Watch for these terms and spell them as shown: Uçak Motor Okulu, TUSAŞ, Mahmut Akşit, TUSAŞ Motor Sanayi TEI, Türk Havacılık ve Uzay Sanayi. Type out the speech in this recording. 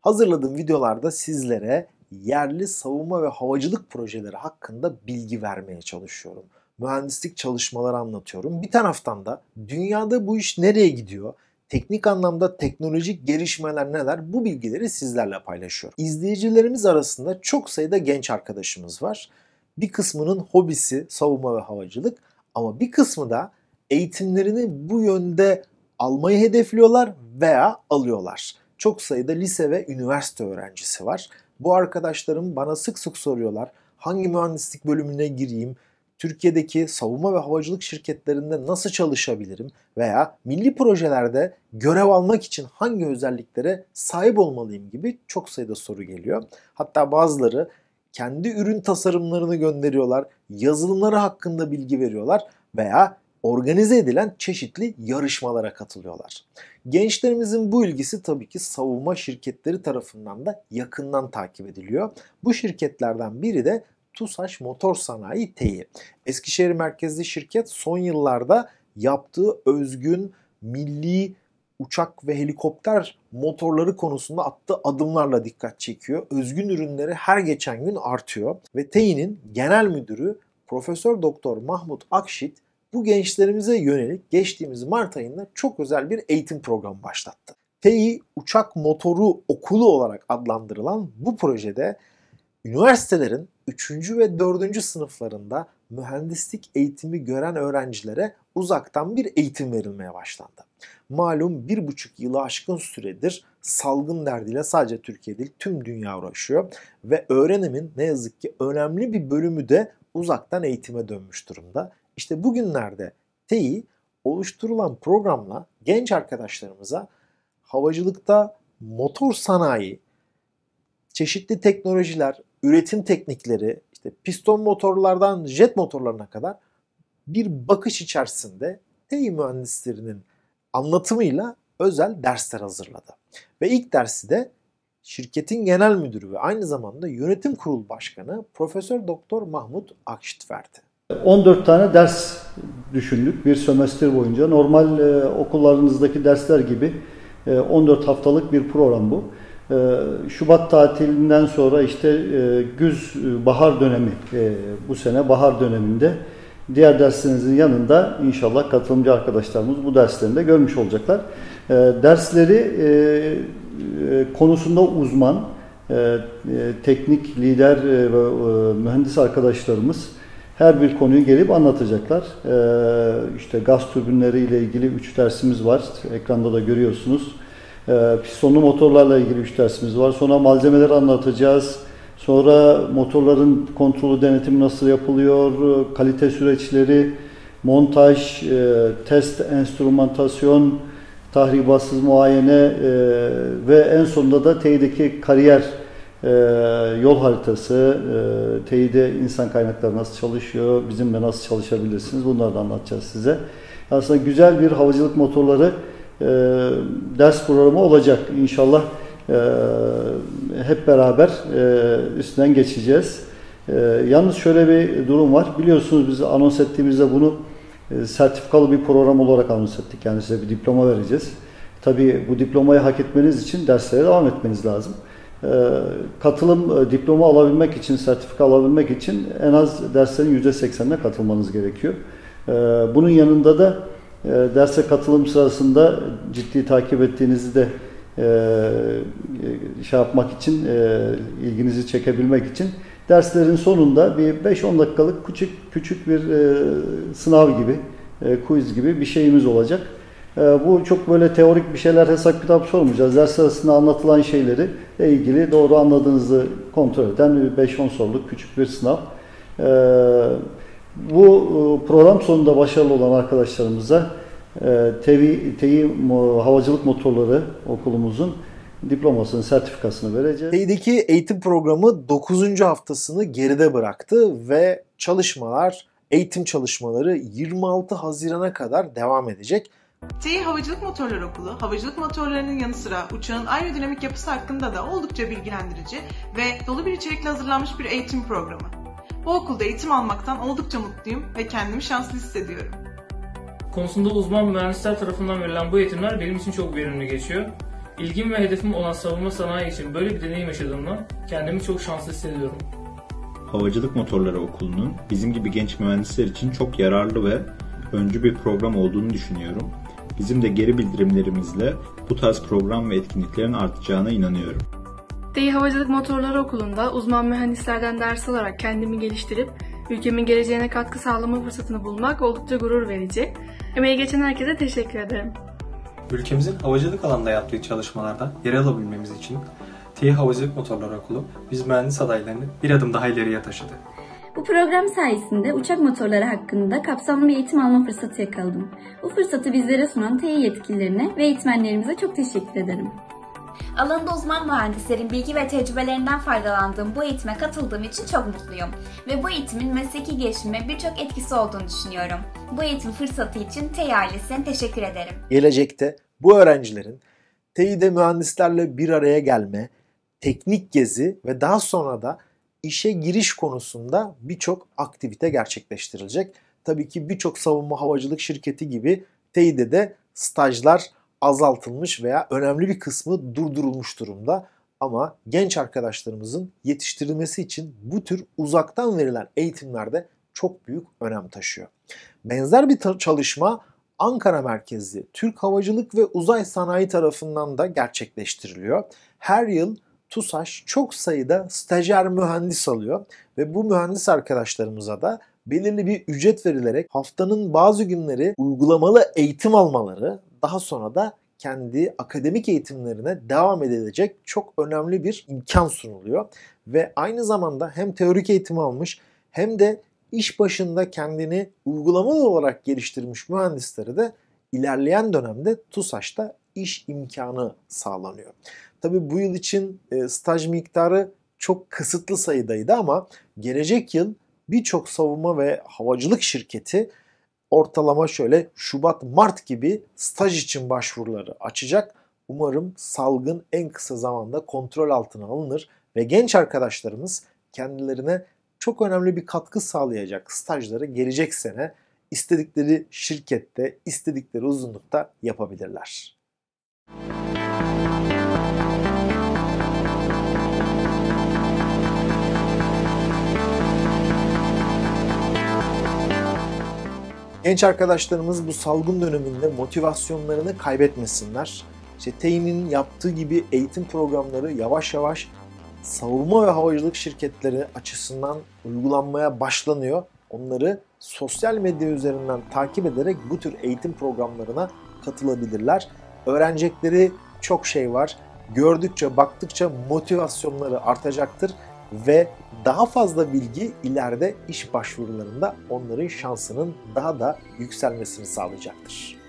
hazırladığım videolarda sizlere yerli savunma ve havacılık projeleri hakkında bilgi vermeye çalışıyorum. Mühendislik çalışmaları anlatıyorum. Bir taraftan da dünyada bu iş nereye gidiyor, teknik anlamda teknolojik gelişmeler neler, bu bilgileri sizlerle paylaşıyorum. İzleyicilerimiz arasında çok sayıda genç arkadaşımız var. Bir kısmının hobisi savunma ve havacılık ama bir kısmı da eğitimlerini bu yönde almayı hedefliyorlar veya alıyorlar. Çok sayıda lise ve üniversite öğrencisi var. Bu arkadaşlarım bana sık sık soruyorlar, hangi mühendislik bölümüne gireyim, Türkiye'deki savunma ve havacılık şirketlerinde nasıl çalışabilirim veya milli projelerde görev almak için hangi özelliklere sahip olmalıyım gibi çok sayıda soru geliyor. Hatta bazıları kendi ürün tasarımlarını gönderiyorlar, yazılımları hakkında bilgi veriyorlar veya organize edilen çeşitli yarışmalara katılıyorlar. Gençlerimizin bu ilgisi tabii ki savunma şirketleri tarafından da yakından takip ediliyor. Bu şirketlerden biri de TUSAŞ Motor Sanayi TEI. Eskişehir merkezli şirket son yıllarda yaptığı özgün milli uçak ve helikopter motorları konusunda attığı adımlarla dikkat çekiyor. Özgün ürünleri her geçen gün artıyor ve TEI'nin genel müdürü Profesör Doktor Mahmut Akşit bu gençlerimize yönelik geçtiğimiz Mart ayında çok özel bir eğitim programı başlattı. TEI Uçak Motoru Okulu olarak adlandırılan bu projede üniversitelerin 3. ve 4. sınıflarında mühendislik eğitimi gören öğrencilere uzaktan bir eğitim verilmeye başlandı. Malum 1,5 yılı aşkın süredir salgın derdiyle sadece Türkiye değil tüm dünya uğraşıyor ve öğrenimin ne yazık ki önemli bir bölümü de uzaktan eğitime dönmüş durumda. İşte bugünlerde TEI oluşturulan programla genç arkadaşlarımıza havacılıkta motor sanayi, çeşitli teknolojiler, üretim teknikleri, işte piston motorlardan jet motorlarına kadar bir bakış içerisinde TEI mühendislerinin anlatımıyla özel dersler hazırladı. Ve ilk dersi de şirketin genel müdürü ve aynı zamanda yönetim kurulu başkanı Profesör Doktor Mahmut Akşit verdi. 14 tane ders düşündük bir sömestr boyunca. Normal okullarınızdaki dersler gibi 14 haftalık bir program bu. Şubat tatilinden sonra işte güz-bahar dönemi, bu sene bahar döneminde diğer derslerinizin yanında inşallah katılımcı arkadaşlarımız bu derslerini de görmüş olacaklar. Dersleri konusunda uzman, teknik lider ve mühendis arkadaşlarımız her bir konuyu gelip anlatacaklar. İşte gaz türbinleri ile ilgili 3 dersimiz var, ekranda da görüyorsunuz. Pistonlu motorlarla ilgili 3 dersimiz var. Sonra malzemeleri anlatacağız. Sonra motorların kontrolü, denetimi nasıl yapılıyor, kalite süreçleri, montaj, test, enstrümantasyon, tahribatsız muayene ve en sonunda da TEI'deki kariyer yol haritası, TEI'de insan kaynakları nasıl çalışıyor, bizimle nasıl çalışabilirsiniz, bunları da anlatacağız size. Aslında güzel bir havacılık motorları ders programı olacak. İnşallah hep beraber üstünden geçeceğiz. Yalnız şöyle bir durum var. Biliyorsunuz biz anons ettiğimizde bunu sertifikalı bir program olarak anons ettik. Yani size bir diploma vereceğiz. Tabii bu diplomayı hak etmeniz için derslere devam etmeniz lazım. Katılım, diploma alabilmek için, sertifika alabilmek için en az derslerin %80'ine katılmanız gerekiyor. Bunun yanında da derse katılım sırasında ciddi takip ettiğinizi de şey yapmak için, ilginizi çekebilmek için derslerin sonunda bir 5-10 dakikalık küçük bir sınav gibi, quiz gibi bir şeyimiz olacak. Bu çok böyle teorik bir şeyler, hesap kitap sormayacağız. Ders sırasında anlatılan şeyleri ile ilgili doğru anladığınızı kontrol eden 5-10 soruluk küçük bir sınav. Bu program sonunda başarılı olan arkadaşlarımıza TEI Havacılık Motorları Okulumuzun diplomasını, sertifikasını vereceğiz. TEI'deki eğitim programı 9. haftasını geride bıraktı ve eğitim çalışmaları 26 Haziran'a kadar devam edecek. TEI Havacılık Motorları Okulu, havacılık motorlarının yanı sıra uçağın aerodinamik yapısı hakkında da oldukça bilgilendirici ve dolu bir içerikle hazırlanmış bir eğitim programı. Bu okulda eğitim almaktan oldukça mutluyum ve kendimi şanslı hissediyorum. Konusunda uzman mühendisler tarafından verilen bu eğitimler benim için çok verimli geçiyor. İlgim ve hedefim olan savunma sanayi için böyle bir deneyim yaşadığımda kendimi çok şanslı hissediyorum. Havacılık Motorları Okulu'nun bizim gibi genç mühendisler için çok yararlı ve öncü bir program olduğunu düşünüyorum. Bizim de geri bildirimlerimizle bu tarz program ve etkinliklerin artacağına inanıyorum. TEI Havacılık Motorları Okulu'nda uzman mühendislerden ders alarak kendimi geliştirip ülkemin geleceğine katkı sağlama fırsatını bulmak oldukça gurur verici. Emeği geçen herkese teşekkür ederim. Ülkemizin havacılık alanında yaptığı çalışmalarda yer alabilmemiz için TEI Havacılık Motorları Okulu biz mühendis adaylarını bir adım daha ileriye taşıdı. Bu program sayesinde uçak motorları hakkında kapsamlı bir eğitim alma fırsatı yakaladım. Bu fırsatı bizlere sunan TEI yetkililerine ve eğitmenlerimize çok teşekkür ederim. Alanında uzman mühendislerin bilgi ve tecrübelerinden faydalandığım bu eğitime katıldığım için çok mutluyum ve bu eğitimin mesleki gelişime birçok etkisi olduğunu düşünüyorum. Bu eğitim fırsatı için TEI ailesine teşekkür ederim. Gelecekte bu öğrencilerin TEI'de mühendislerle bir araya gelme, teknik gezi ve daha sonra da işe giriş konusunda birçok aktivite gerçekleştirilecek. Tabii ki birçok savunma havacılık şirketi gibi TEI'de de stajlar azaltılmış veya önemli bir kısmı durdurulmuş durumda. Ama genç arkadaşlarımızın yetiştirilmesi için bu tür uzaktan verilen eğitimlerde çok büyük önem taşıyor. Benzer bir çalışma Ankara merkezli Türk Havacılık ve Uzay Sanayi tarafından da gerçekleştiriliyor. Her yıl TUSAŞ çok sayıda stajyer mühendis alıyor ve bu mühendis arkadaşlarımıza da belirli bir ücret verilerek haftanın bazı günleri uygulamalı eğitim almaları, daha sonra da kendi akademik eğitimlerine devam edilecek çok önemli bir imkan sunuluyor. Ve aynı zamanda hem teorik eğitim almış hem de iş başında kendini uygulamalı olarak geliştirmiş mühendisleri de ilerleyen dönemde TUSAŞ'ta iş imkanı sağlanıyor. Tabii bu yıl için staj miktarı çok kısıtlı sayıdaydı ama gelecek yıl birçok savunma ve havacılık şirketi ortalama şöyle Şubat-Mart gibi staj için başvuruları açacak. Umarım salgın en kısa zamanda kontrol altına alınır ve genç arkadaşlarımız kendilerine çok önemli bir katkı sağlayacak stajları gelecek sene istedikleri şirkette, istedikleri uzunlukta yapabilirler. Genç arkadaşlarımız bu salgın döneminde motivasyonlarını kaybetmesinler. İşte TEI'nin yaptığı gibi eğitim programları yavaş yavaş savunma ve havacılık şirketleri açısından uygulanmaya başlanıyor. Onları sosyal medya üzerinden takip ederek bu tür eğitim programlarına katılabilirler. Öğrenecekleri çok şey var. Gördükçe, baktıkça motivasyonları artacaktır ve daha fazla bilgi ileride iş başvurularında onların şansının daha da yükselmesini sağlayacaktır.